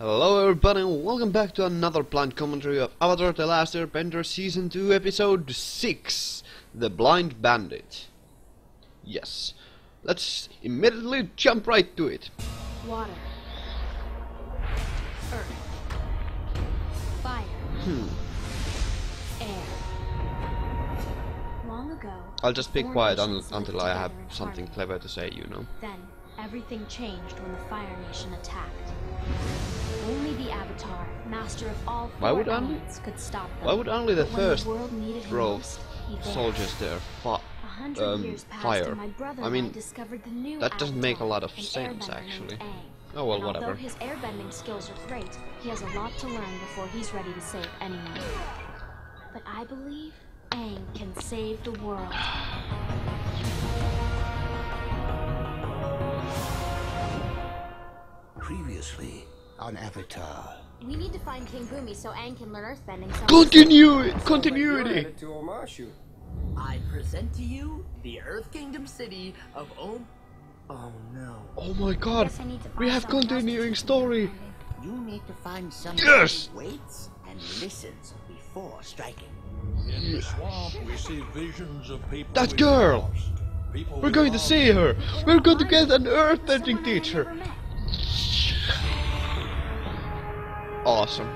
Hello everybody and welcome back to another blind commentary of Avatar: The Last Airbender Season 2 Episode 6, The Blind Bandit. Yes, let's immediately jump right to it. Water. Earth. Fire. Air. Long ago, I'll just be quiet until I have something clever to say, you know. Then, everything changed when the Fire Nation attacked. Only the Avatar, master of all four elements, could stop them. Why would only the first row soldiers there fire? I mean, that doesn't make a lot of sense, actually. Oh well, whatever. Although his airbending skills are great, he has a lot to learn before he's ready to save anyone. But I believe Aang can save the world. Previously on Avatar. We need to find King Bumi so Aang can learn earthbending. Continuity! I present to you the Earth Kingdom city of Om. Oh no. Oh my god! We have continuing story! You need to find someone who waits and listens before striking. In the swamp we see visions of people. That girl! We're going to see her! We're going to get an earthbending teacher! Awesome.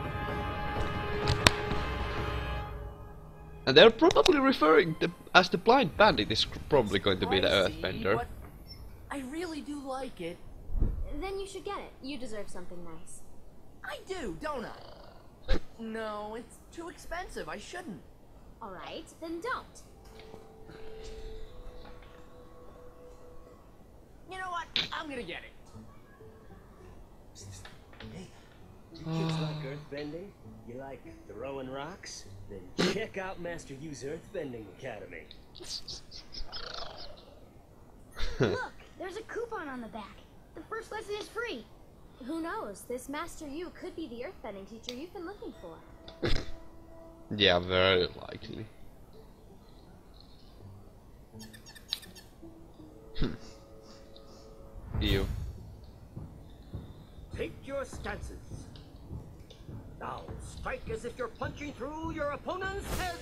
And they're probably referring to as the Blind Bandit is probably going to be the earthbender. I really do like it. Then you should get it. You deserve something nice. I do, don't I? No, it's too expensive. I shouldn't. All right, then don't. You know what? I'm gonna get it. Hey. You kids like earthbending? You like throwing rocks? Then check out Master Yu's Earthbending Academy. Look, there's a coupon on the back. The first lesson is free. Who knows? This Master Yu could be the earthbending teacher you've been looking for. Yeah, very likely. Ew. Take your stances. Now, strike as if you're punching through your opponent's head!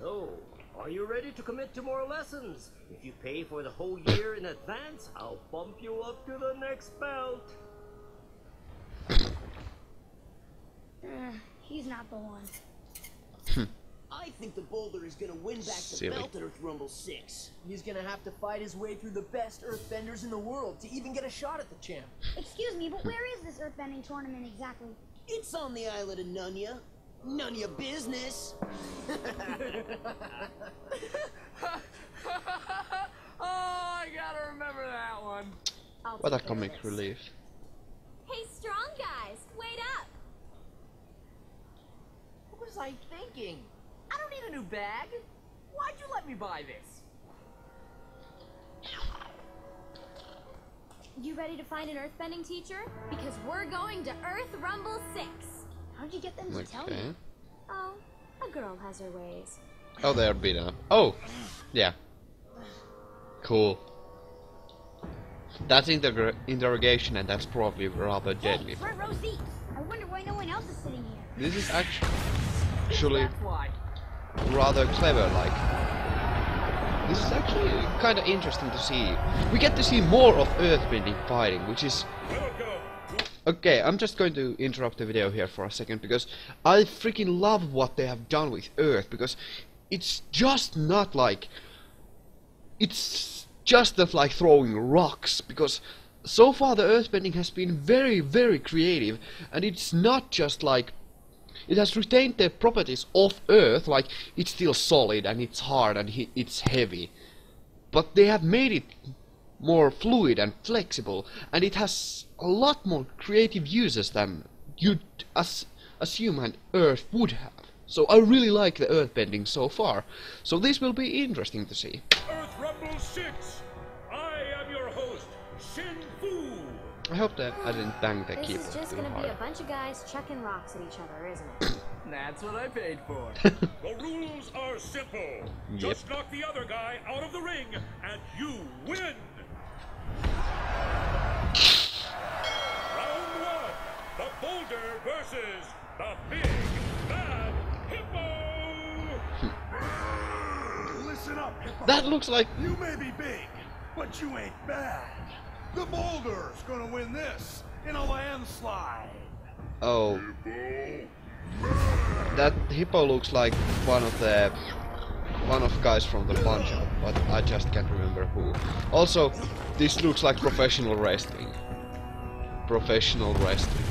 So, are you ready to commit to more lessons? If you pay for the whole year in advance, I'll bump you up to the next belt! He's not the one. I think the Boulder is gonna win back the belt at Earth Rumble 6. He's gonna have to fight his way through the best earthbenders in the world to even get a shot at the champ. Excuse me, but where is this earthbending tournament exactly? It's on the island of Nunya. None of your business. Oh, I gotta remember that one. What a comic relief. Hey, strong guys, wait up. What was I thinking? I don't need a new bag. Why'd you let me buy this? You ready to find an earthbending teacher? Because we're going to Earth Rumble 6. How'd you get them to tell me? Oh, a girl has her ways. Oh, they're beat up. Oh, yeah. Cool. That's interrogation, and that's probably rather deadly. Front row seats. I wonder why no one else is sitting here. This is actually rather clever, like. This is actually kind of interesting to see. We get to see more of earthbending fighting, which is... Okay, I'm just going to interrupt the video here for a second, because I freaking love what they have done with Earth, because it's just not like... It's just not like throwing rocks, because so far the earthbending has been very, very creative, and it's not just like... It has retained the properties of Earth, like it's still solid and it's hard and it's heavy. But they have made it more fluid and flexible, and it has a lot more creative uses than you'd assume an Earth would have. So I really like the earthbending so far. So this will be interesting to see. Earth Rumble 6! I am your host, Shin Fu! I hope that I didn't bang the keyboard. This is just gonna be a bunch of guys chucking rocks at each other, isn't it? That's what I paid for. The rules are simple. Just knock the other guy out of the ring, and you win. That looks like... You may be big, but you ain't bad. The Boulder's gonna win this in a landslide. Oh. That hippo looks like one of guys from the Bungie, but I just can't remember who. Also, this looks like professional wrestling. Professional wrestling,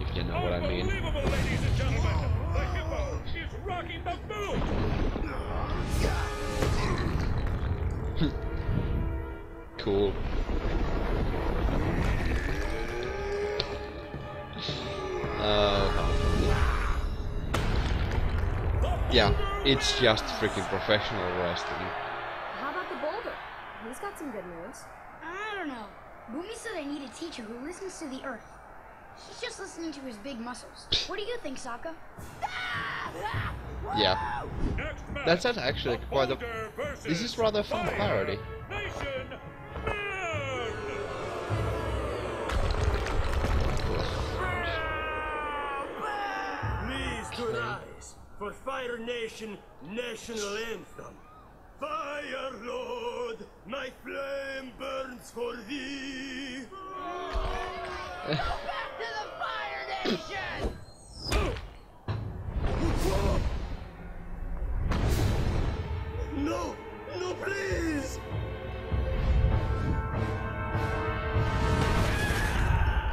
if you know what I mean. Unbelievable, ladies and gentlemen. The hippo is rocking the boot. Cool. Yeah, it's just freaking professional wrestling. How about the Boulder? He's got some good moves. I don't know. Boomy said I need a teacher who listens to the earth. He's just listening to his big muscles. What do you think, Sokka? Yeah. That's not actually quite a... This is rather a fun parody. Good eyes for Fire Nation National Anthem. Fire Lord, my flame burns for thee. Go back to the Fire Nation! No, no, please!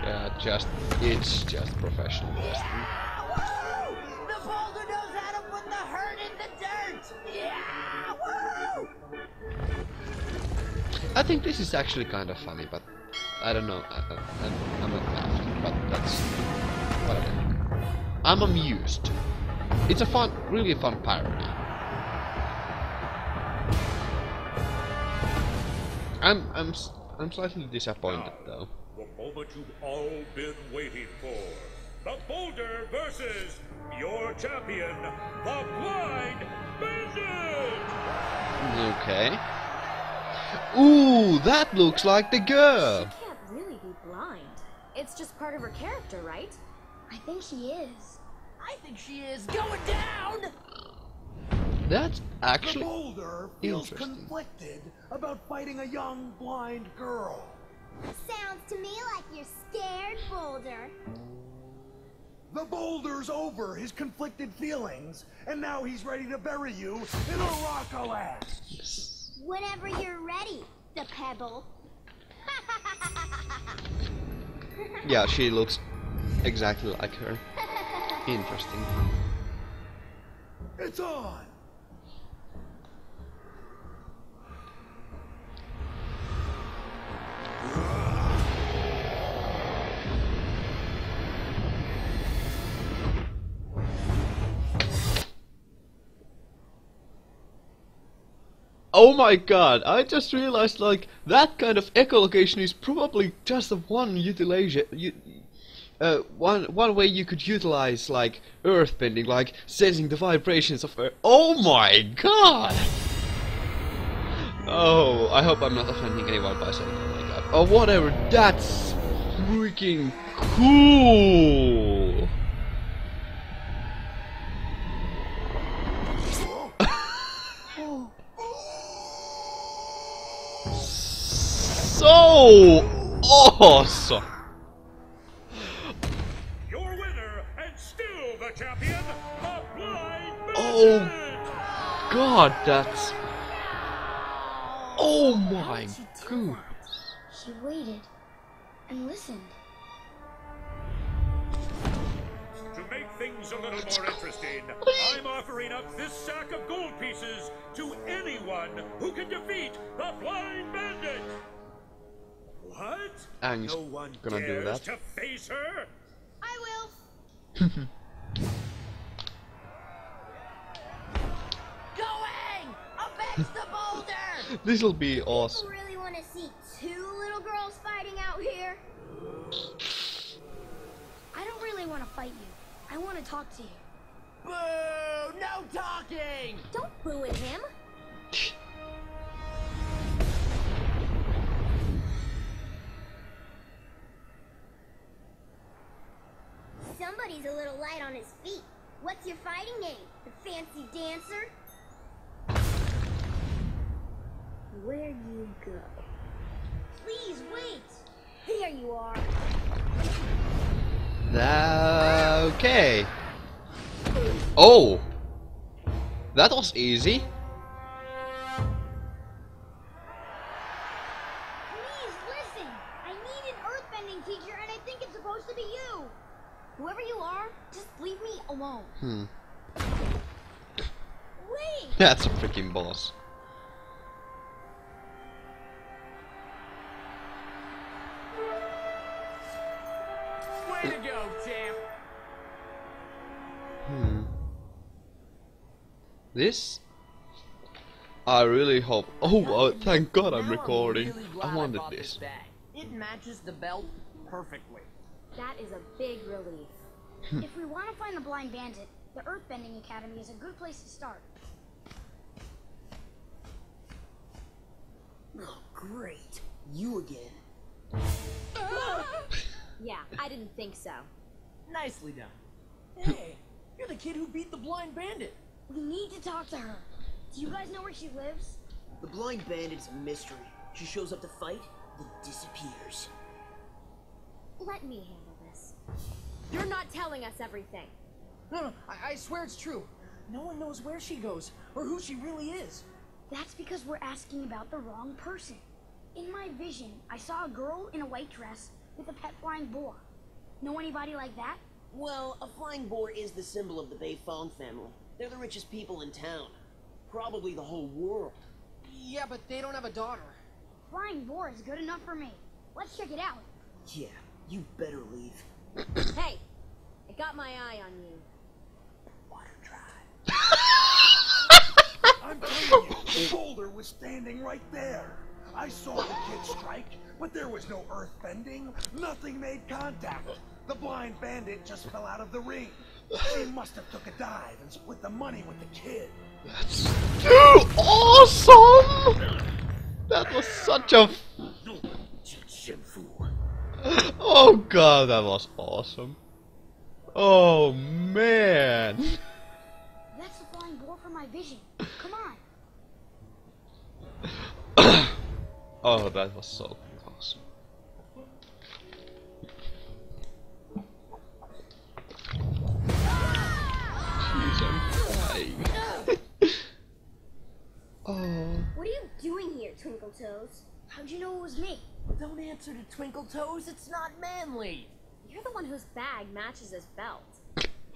Yeah, it's just professional wrestling. I think this is actually kind of funny, but I don't know. I'm not laughing, but that's whatever. I'm amused. It's a fun, really fun parody. I'm slightly disappointed though. The moment you've all been waiting for. The Boulder versus your champion, the Blind Bandit! Okay. Ooh, that looks like the girl! She can't really be blind. It's just part of her character, right? I think she is. I think she is going down! That's actually... The Boulder feels conflicted about fighting a young blind girl. Sounds to me like you're scared, Boulder. The Boulder's over his conflicted feelings, and now he's ready to bury you in a rock-a-land. Whenever you're ready, the pebble. Yeah, she looks exactly like her. Interesting. It's on! Oh my god, I just realized, like, that kind of echolocation is probably just the one utilization, one way you could utilize, like, earthbending, like, sensing the vibrations of earth. Oh my god! Oh, I hope I'm not offending anyone by saying oh my god. Oh, whatever, that's freaking cool! So awesome! Your winner and still the champion, the Blind Bandit. Oh god, that's... Oh my god! She waited and listened. To make things a little more interesting, I'm offering up this sack of gold pieces to anyone who can defeat the Blind Bandit. What? I'm no one gonna do that. To face her? I will. Going up against the Boulder. This will be awesome. You really want to see two little girls fighting out here? I don't really want to fight you. I want to talk to you. Boo! No talking. Don't boo at him. Somebody's a little light on his feet. What's your fighting name? The fancy dancer? where you go. Please wait! There you are! Okay. Oh! That was easy. Please listen! I need an earthbending teacher and I think it's supposed to be you! Whoever you are, just leave me alone. Wait! That's a freaking boss. Way to go, champ! This? I really hope. Oh, thank God I'm recording. I wanted this. It matches the belt perfectly. That is a big relief. If we want to find the Blind Bandit, the Earthbending Academy is a good place to start. Oh, great. You again. Yeah, I didn't think so. Nicely done. Hey, you're the kid who beat the Blind Bandit. We need to talk to her. Do you guys know where she lives? The Blind Bandit's a mystery. She shows up to fight, then disappears. Let me handle this. You're not telling us everything. No, I swear it's true. No one knows where she goes, or who she really is. That's because we're asking about the wrong person. In my vision, I saw a girl in a white dress with a pet flying boar. Know anybody like that? Well, a flying boar is the symbol of the Beifong family. They're the richest people in town. Probably the whole world. Yeah, but they don't have a daughter. Flying boar is good enough for me. Let's check it out. Yeah, you better leave. Hey, I got my eye on you. Water drive. I'm telling you, the Boulder was standing right there. I saw the kid strike, but there was no earth bending. Nothing made contact. The Blind Bandit just fell out of the ring. She must have took a dive and split the money with the kid. That's too awesome! That was such a... Oh god, that was awesome. Oh man! That's the flying boar from my vision. Come on! Oh, that was so awesome. What are you doing here, Twinkle Toes? How'd you know it was me? Don't answer to Twinkle Toes, it's not manly! You're the one whose bag matches his belt.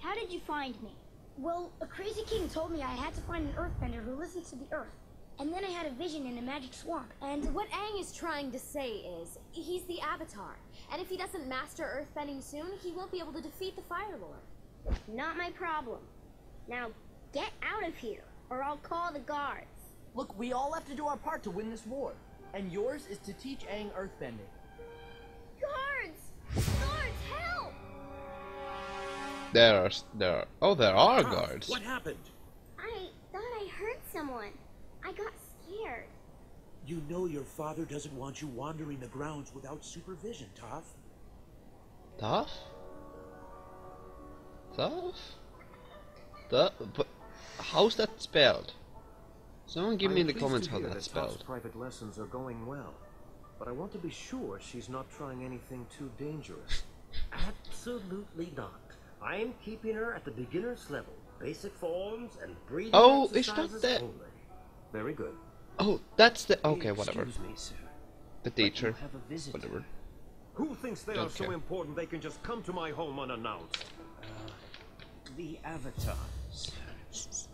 How did you find me? Well, a crazy king told me I had to find an earthbender who listens to the earth. And then I had a vision in a magic swamp, and... What Aang is trying to say is, he's the Avatar. And if he doesn't master earthbending soon, he won't be able to defeat the Fire Lord. Not my problem. Now, get out of here, or I'll call the guards. Look, we all have to do our part to win this war. And yours is to teach Aang earthbending. Guards! Guards, help! There are guards. What happened? I thought I heard someone. I got scared. You know your father doesn't want you wandering the grounds without supervision, Toph. Toph? Toph? But how's that spelled? Someone give me in the comments how that's spelled. Toph's private lessons are going well, but I want to be sure she's not trying anything too dangerous. Absolutely not. I am keeping her at the beginner's level, basic forms and breathing exercises only. Very good. Oh, that's the okay. Whatever. Excuse me, sir, the teacher. Whatever. Who thinks they are so important they can just come to my home unannounced? The Avatar, sir.